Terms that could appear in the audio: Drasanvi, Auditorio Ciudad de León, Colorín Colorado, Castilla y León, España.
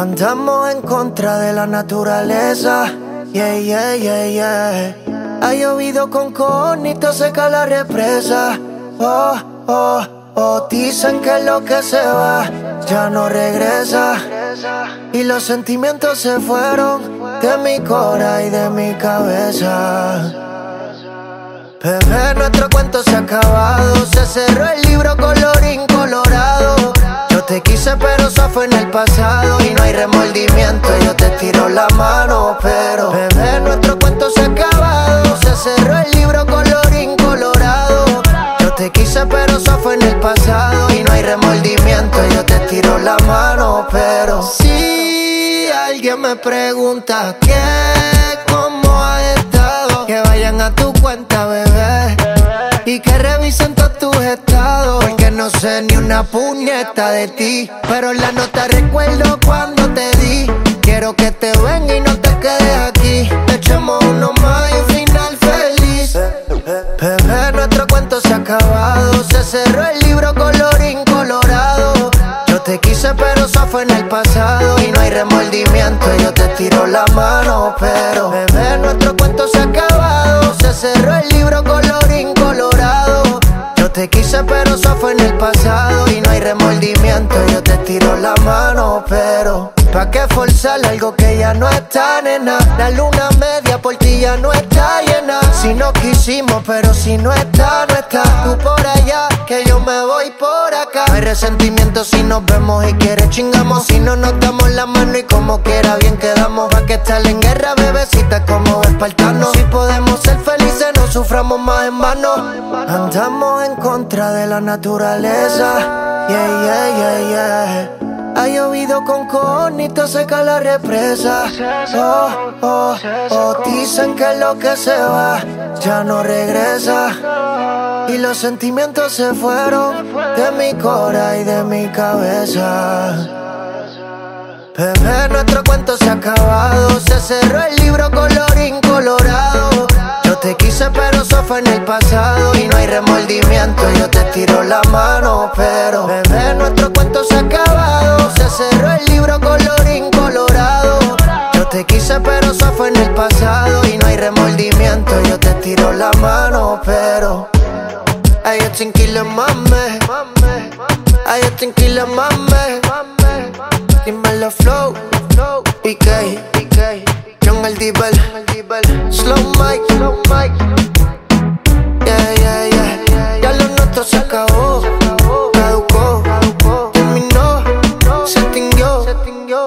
Andamos en contra de la naturaleza. Yeah, yeah, yeah, yeah. Ha llovido con cojonito, seca la represa. Oh, oh, oh. Dicen que lo que se va ya no regresa. Y los sentimientos se fueron de mi cora y de mi cabeza. Bebé, nuestro cuento se ha acabado. Se cerró el libro Colorín Colorado. Yo te quise pero eso fue en el pasado. Y no hay remordimiento, yo te tiro la mano. Pero bebé, nuestro cuento se ha acabado. Se cerró el libro Colorín Colorado. Yo te quise pero eso fue en el pasado. Y no hay remordimiento, yo te tiro la mano. Pero si alguien me pregunta qué, cómo ha estado, que vayan a tu cuenta, bebé, y que revisen todos tus estados, porque no sé ni una puñeta de ti. Pero la nota recuerdo cuando te di. Quiero que te venga y no te quedes aquí. Echemos uno más y un final feliz. Bebé, nuestro cuento se ha acabado. Se cerró el libro Colorín Colorado. Yo te quise pero eso fue en el pasado. Y no hay remordimiento, yo te tiro la mano. Pero bebé, nuestro cuento se ha acabado. Se cerró el libro Colorín Colorado. Te quise pero eso fue en el pasado. Y no hay remordimiento, yo te tiro la mano. Pero ¿pa' qué forzar algo que ya no está, nena? La luna media por ti ya no está llena. Si no quisimos, pero si no está, no está. Tú por allá, que yo me voy por acá. No hay resentimiento si nos vemos y quieres chingamos. Si no nos damos la mano y como quiera bien quedamos. Pa' que estar en guerra, bebecita, como espartanos. Si podemos ser felices, no suframos más en vano. Andamos en contra de la naturaleza. Yeah, yeah, yeah, yeah. Ha llovido con cojonito, seca la represa. Oh, oh, oh. Dicen que lo que se va ya no regresa. Y los sentimientos se fueron de mi cora y de mi cabeza. Bebé, nuestro cuento se ha acabado. Se cerró el libro Colorín Colorado. Yo te quise pero eso fue en el pasado. Y no hay remordimiento, yo te tiro la mano. Pero bebé, nuestro cuento se ha acabado. Se cerró el libro Colorín Colorado. Yo te quise pero eso fue en el pasado. Y no hay remordimiento, yo te tiro la mano. Pero ay, yo tranquila, mame. Ay, yo tranquila, mame. Dímelo flow, PK John el Dival, slow mic, yeah, yeah, yeah. Ya lo nuestro se acabó, caducó, terminó, se extinguió.